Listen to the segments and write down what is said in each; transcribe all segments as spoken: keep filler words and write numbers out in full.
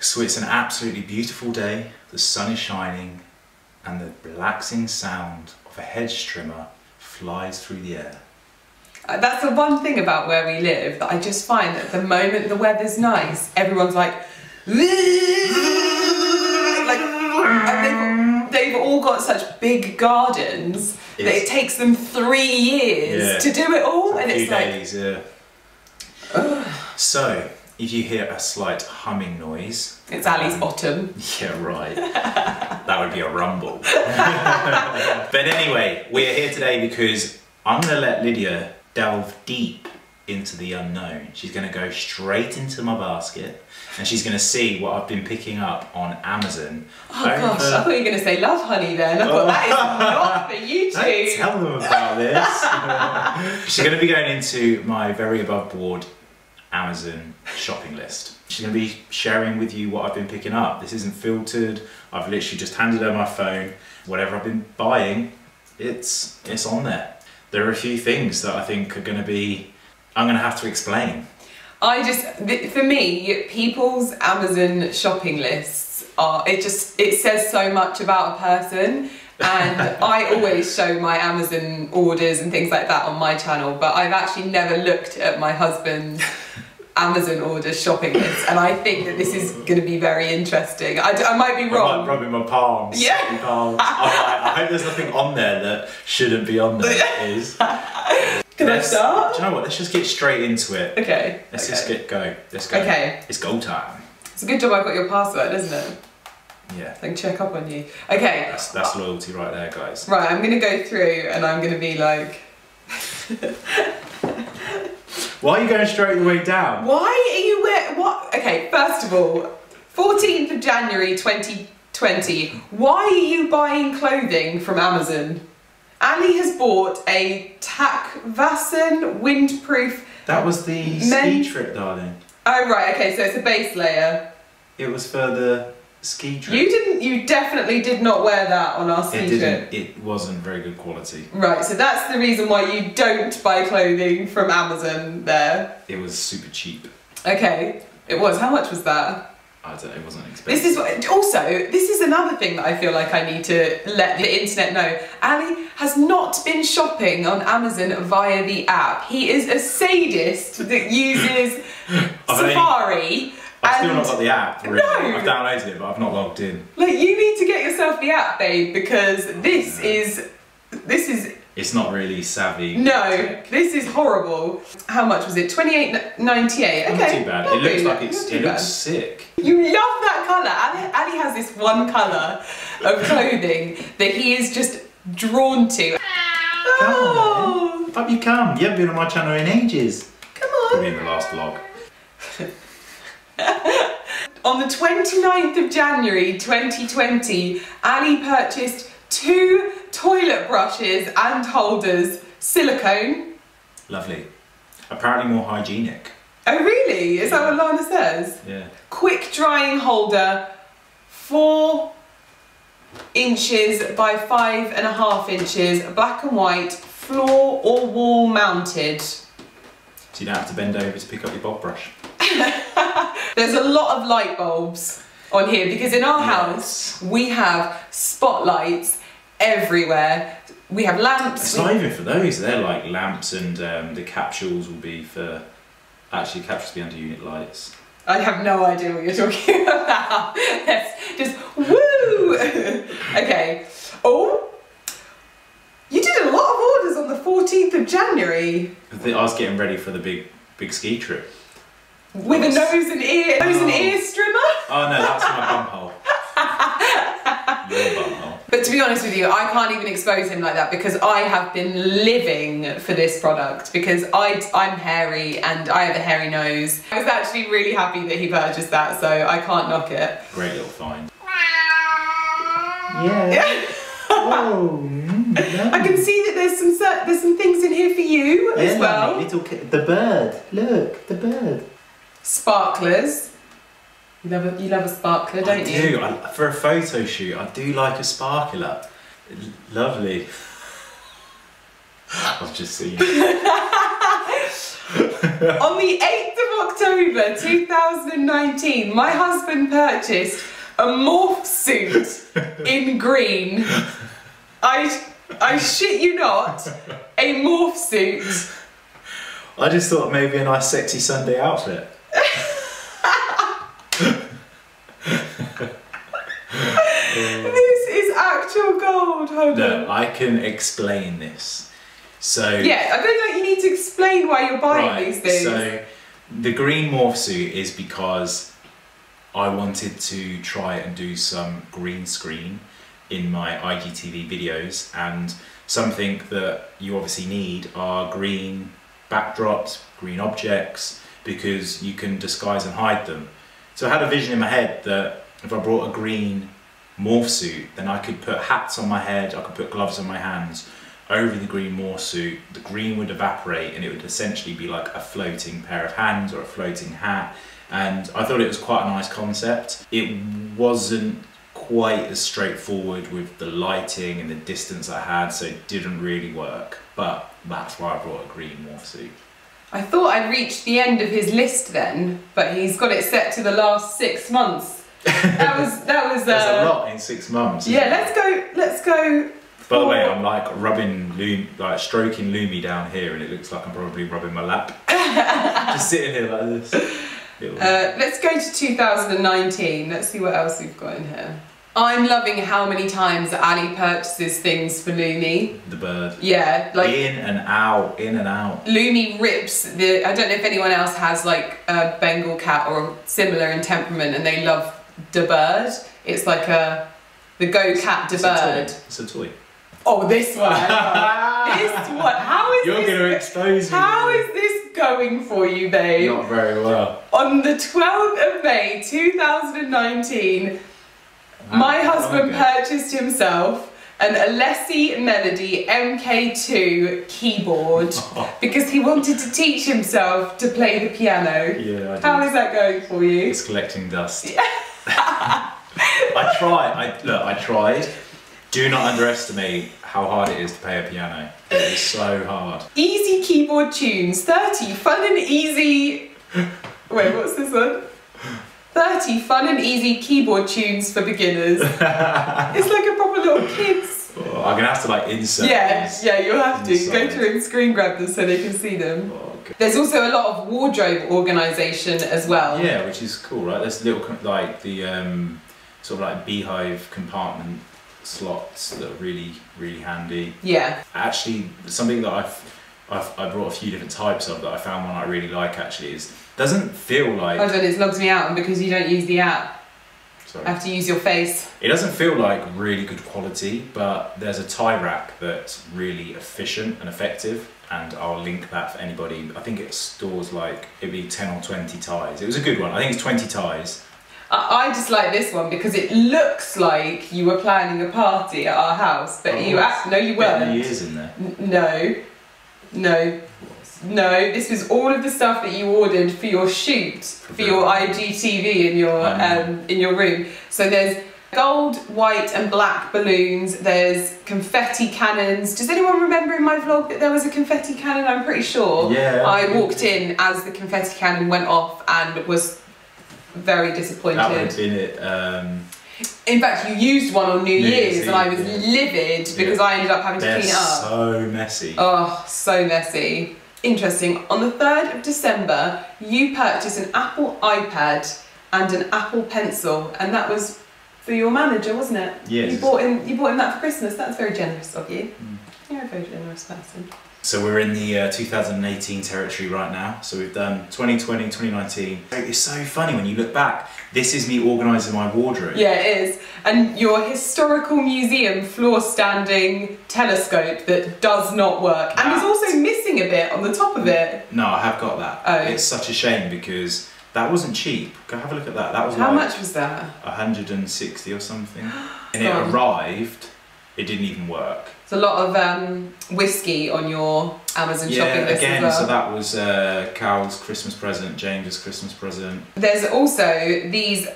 So it's an absolutely beautiful day, the sun is shining, and the relaxing sound of a hedge trimmer flies through the air. That's the one thing about where we live that I just find that the moment the weather's nice, everyone's like, like they've, they've all got such big gardens yes. that it takes them three years yeah. to do it all, and it's like, days, yeah. oh. So, if you hear a slight humming noise... It's Ali's um, bottom. Yeah, right. That would be a rumble. But anyway, we're here today because I'm going to let Lydia delve deep into the unknown. She's going to go straight into my basket and she's going to see what I've been picking up on Amazon. Oh over... gosh, I thought you were going to say love honey then. I thought that is not for you two. Don't tell them about this. She's going to be going into my very above board Amazon shopping list. She's going to be sharing with you what I've been picking up. This isn't filtered. I've literally just handed her my phone. Whatever I've been buying, it's it's on there. There are a few things that I think are going to be, I'm going to have to explain. I just, for me, people's Amazon shopping lists are, it just, it says so much about a person. And I always show my Amazon orders and things like that on my channel, but I've actually never looked at my husband's Amazon orders shopping list, and I think that this is going to be very interesting. I, I might be wrong. I might rub in my palms. Yeah. My palms. Like, I hope there's nothing on there that shouldn't be on there. It is. Can let's, I start? Do you know what? Let's just get straight into it. Okay. Let's okay. just get go. Let's go. Okay. It's goal time. It's a good job I've got your password, isn't it? Yeah. They can check up on you. Okay. That's, that's loyalty right there, guys. Right, I'm going to go through and I'm going to be like... Why are you going straight the way down? Why are you wearing... What? Okay, first of all, fourteenth of January twenty twenty, why are you buying clothing from Amazon? Ali has bought a Takvasan windproof... That was the ski trip, darling. Oh, right, okay, so it's a base layer. It was for the... ski trip. You didn't, you definitely did not wear that on our ski it didn't, trip. It wasn't very good quality. Right, so that's the reason why you don't buy clothing from Amazon there. It was super cheap. Okay, it was. How much was that? I don't know, it wasn't expensive. This is what, also, this is another thing that I feel like I need to let the internet know. Ali has not been shopping on Amazon via the app. He is a sadist that uses Safari. I've still not got the app, really. No. I've downloaded it, but I've not logged in. Like, you need to get yourself the app, babe, because this oh, no. is... This is... It's not really savvy. No, tech. This is horrible. How much was it? twenty-eight ninety-eight. Okay. Not too bad. Not it looks like it's... It bad. Looks sick. You love that colour. Ali, Ali has this one colour of clothing that he is just drawn to. Come oh. on, up you come. You haven't been on my channel in ages. Come on. Probably in the last vlog. On the twenty-ninth of January twenty twenty, Ali purchased two toilet brushes and holders, silicone. Lovely. Apparently more hygienic. Oh really? Is yeah. that what Lana says? Yeah. Quick drying holder, four inches by five and a half inches, black and white, floor or wall mounted. So you don't have to bend over to pick up your bob brush. There's a lot of light bulbs on here because in our yes. house we have spotlights everywhere. We have lamps. It's not even for those. They're like lamps, and um, the capsules will be for actually capsules will be under unit lights. I have no idea what you're talking about. That's just woo. Okay. Oh. You did a lot of orders on the fourteenth of January. I think I was getting ready for the big big ski trip. With yes. a nose and ear, nose oh. and ear strimmer? Oh no, that's my bum hole. Your bum hole. But to be honest with you, I can't even expose him like that because I have been living for this product because I, I'm hairy and I have a hairy nose. I was actually really happy that he purchased that, so I can't knock it. Great little find. Yeah. Whoa. No. I can see that there's some there's some things in here for you yeah, as well. Little the bird, look, the bird. Sparklers. You love a, you love a sparkler, don't I do. you? I do. For a photo shoot, I do like a sparkler. Lovely. I've just seen it. On the eighth of October two thousand nineteen, my husband purchased a morph suit in green. I, I shit you not, a morph suit. I just thought maybe a nice sexy Sunday outfit. This is actual gold, hold no, on. I can explain this. So yeah, I feel like you need to explain why you're buying right, these things. So the green morph suit is because I wanted to try and do some green screen in my I G T V videos, and something that you obviously need are green backdrops, green objects, because you can disguise and hide them. So I had a vision in my head that if I brought a green morph suit, then I could put hats on my head, I could put gloves on my hands over the green morph suit, the green would evaporate and it would essentially be like a floating pair of hands or a floating hat. And I thought it was quite a nice concept. It wasn't quite as straightforward with the lighting and the distance I had, so it didn't really work. But that's why I brought a green morph suit. I thought I'd reached the end of his list then, but he's got it set to the last six months. That was that was. Uh, There's a lot in six months. Yeah, it? let's go. Let's go. By the way, I'm like rubbing, Lumi, like stroking Lumi down here, and it looks like I'm probably rubbing my lap. Just sitting here like this. Uh, let's go to two thousand nineteen. Let's see what else we've got in here. I'm loving how many times Ali purchases things for Lumi. The bird. Yeah, like in and out, in and out. Lumi rips the. I don't know if anyone else has like a Bengal cat or similar in temperament, and they love the bird. It's like a the go cat de bird. It's a toy. Oh, this one. This one. How is You're this? You're going to expose me. How is this going for you, babe? Not very well. On the twelfth of May two thousand nineteen. My husband purchased himself an Alessi Melody M K two keyboard because he wanted to teach himself to play the piano. Yeah, I did. How is that going for you? It's collecting dust. Yeah. I tried. I, look, I tried. Do not underestimate how hard it is to play a piano. It is so hard. Easy keyboard tunes, thirty fun and easy. Wait, what's this one? thirty fun and easy keyboard tunes for beginners. It's like a proper little kids. Oh, I'm gonna have to like insert. Yeah, these. yeah, you'll have to inside. Go through and screen grab them so they can see them. Oh, okay. There's also a lot of wardrobe organisation as well. Yeah, which is cool, right? There's little like the um, sort of like beehive compartment slots that are really, really handy. Yeah. Actually, something that I've I've, I brought a few different types of that I found one I really like actually is doesn't feel like... Oh, but it logs me out because you don't use the app. Sorry. I have to use your face. It doesn't feel like really good quality, but there's a tie rack that's really efficient and effective, and I'll link that for anybody. I think it stores like, it'd be ten or twenty ties. It was a good one. I think it's twenty ties. I just like this one because it looks like you were planning a party at our house, but oh, you asked, no you weren't. There years in there. N no. No, no, this is all of the stuff that you ordered for your shoot, for your I G T V in your, um, in your room. So there's gold, white and black balloons, there's confetti cannons. Does anyone remember in my vlog that there was a confetti cannon? I'm pretty sure. Yeah. I walked in as the confetti cannon went off and was very disappointed. That would have been it. Um... In fact, you used one on New, New Year's, Year's and I was yeah. livid because yeah. I ended up having They're to clean it up. So messy. Oh, so messy. Interesting. On the third of December, you purchased an Apple iPad and an Apple Pencil, and that was for your manager, wasn't it? Yes. You bought him, you bought him that for Christmas. That's very generous of you. Mm. You're a very generous person. So we're in the uh, two thousand eighteen territory right now. So we've done twenty twenty, twenty nineteen. It's so funny when you look back. This is me organising my wardrobe. Yeah, it is. And your historical museum floor standing telescope that does not work. That. And is also missing a bit on the top of it. No, I have got that. Oh. It's such a shame because that wasn't cheap. Go have a look at that. That was How like much was that? a hundred and sixty or something. And it arrived. It didn't even work. It's a lot of um, whiskey on your Amazon yeah, shopping list again, as well. So that was uh, Cal's Christmas present, James's Christmas present. There's also these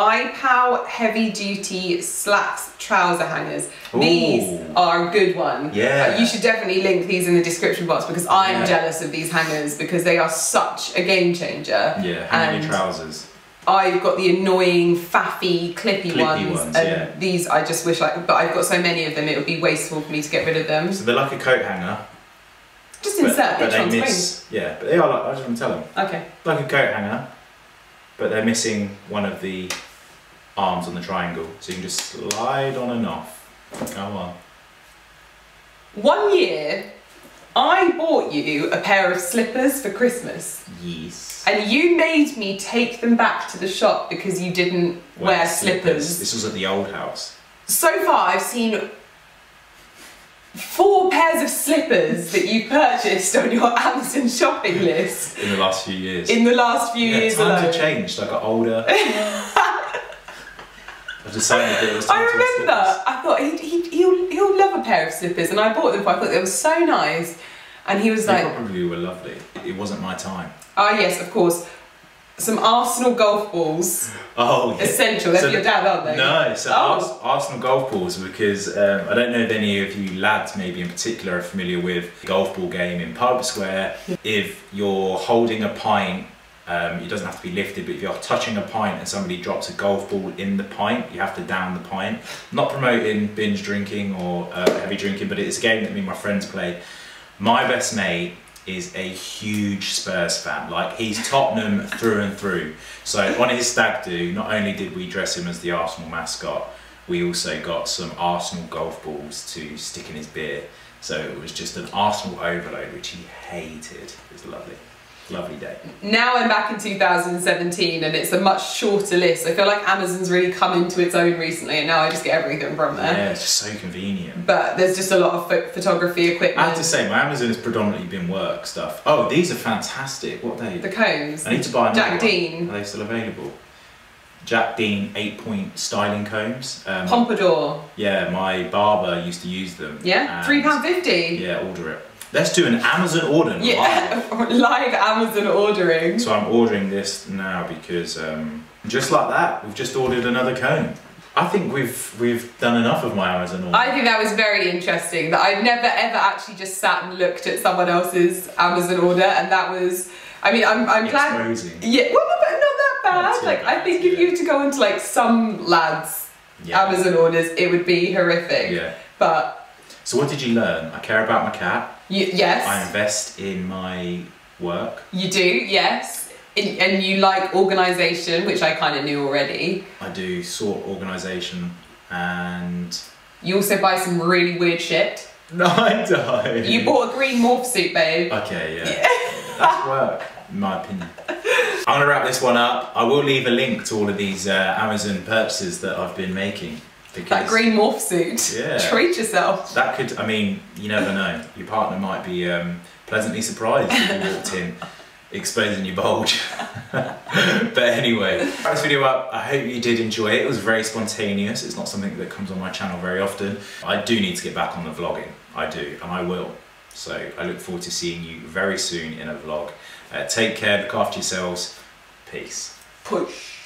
iPow heavy duty slacks trouser hangers. Ooh. These are a good one. Yeah. Uh, you should definitely link these in the description box because I'm yeah. jealous of these hangers because they are such a game changer. Yeah, hanging your trousers. I've got the annoying, faffy, clippy, clippy ones, ones and yeah. these I just wish I could, but I've got so many of them it would be wasteful for me to get rid of them. So they're like a coat hanger. Just insert but, but they miss, yeah, but they are like, I just want to tell them. Okay. Like a coat hanger, but they're missing one of the arms on the triangle, so you can just slide on and off. Come on. One year, I bought you a pair of slippers for Christmas. Yes. And you made me take them back to the shop because you didn't well, wear slippers. slippers. This was at the old house. So far, I've seen four pairs of slippers that you purchased on your Amazon shopping list. In the last few years. In the last few yeah, years times alone. Times have changed, I got older. I decided that it was time I remember, to I thought he, he, he'll, he'll love a pair of slippers and I bought them for I thought they were so nice. And he was they like... They probably were lovely. It wasn't my time. Ah yes, of course. Some Arsenal golf balls. Oh, yeah. Essential, they're so, your dad, aren't they? No, so oh. Ars Arsenal golf balls, because um, I don't know if any of you lads maybe in particular are familiar with the golf ball game in Parker Square. Yeah. If you're holding a pint, um, it doesn't have to be lifted, but if you're touching a pint and somebody drops a golf ball in the pint, you have to down the pint. I'm not promoting binge drinking or uh, heavy drinking, but it's a game that me and my friends play. My best mate is a huge Spurs fan, like he's Tottenham through and through. So on his stag do, not only did we dress him as the Arsenal mascot, we also got some Arsenal golf balls to stick in his beer. So it was just an Arsenal overload, which he hated. It was lovely. Lovely day. Now I'm back in two thousand seventeen and it's a much shorter list. I feel like Amazon's really come into its own recently and now I just get everything from there. Yeah, it's just so convenient. But there's just a lot of ph photography equipment. I have to say, my Amazon has predominantly been work stuff. Oh, these are fantastic. What are they? The cones. I need to buy another Jack Dean. One. Are they still available? Jack Dean eight-point styling combs. Um, Pompadour. Yeah, my barber used to use them. Yeah, three pounds fifty. Yeah, order it. Let's do an Amazon order. Yeah, live. live Amazon ordering. So I'm ordering this now because um, just like that, we've just ordered another cone. I think we've we've done enough of my Amazon order. I think that was very interesting. That I've never ever actually just sat and looked at someone else's Amazon order, and that was. I mean, I'm I'm glad. Yeah, well, but not that bad. Not like bad, I think if you were to go into like some lads' yeah. Amazon orders, it would be horrific. Yeah. But. So what did you learn? I care about my cat. You, yes. I invest in my work. You do, yes. And, and you like organisation, which I kind of knew already. I do sort organisation and... You also buy some really weird shit. No, I don't. You bought a green morph suit, babe. Okay, yeah. yeah. That's work, in my opinion. I'm going to wrap this one up. I will leave a link to all of these uh, Amazon purchases that I've been making. Because that green morph suit, yeah, treat yourself. That could, I mean, you never know. Your partner might be um, pleasantly surprised if you walked in, exposing your bulge. But anyway, wrap this video up. I hope you did enjoy it. It was very spontaneous. It's not something that comes on my channel very often. I do need to get back on the vlogging. I do, and I will. So I look forward to seeing you very soon in a vlog. Uh, take care, look after yourselves. Peace. Push.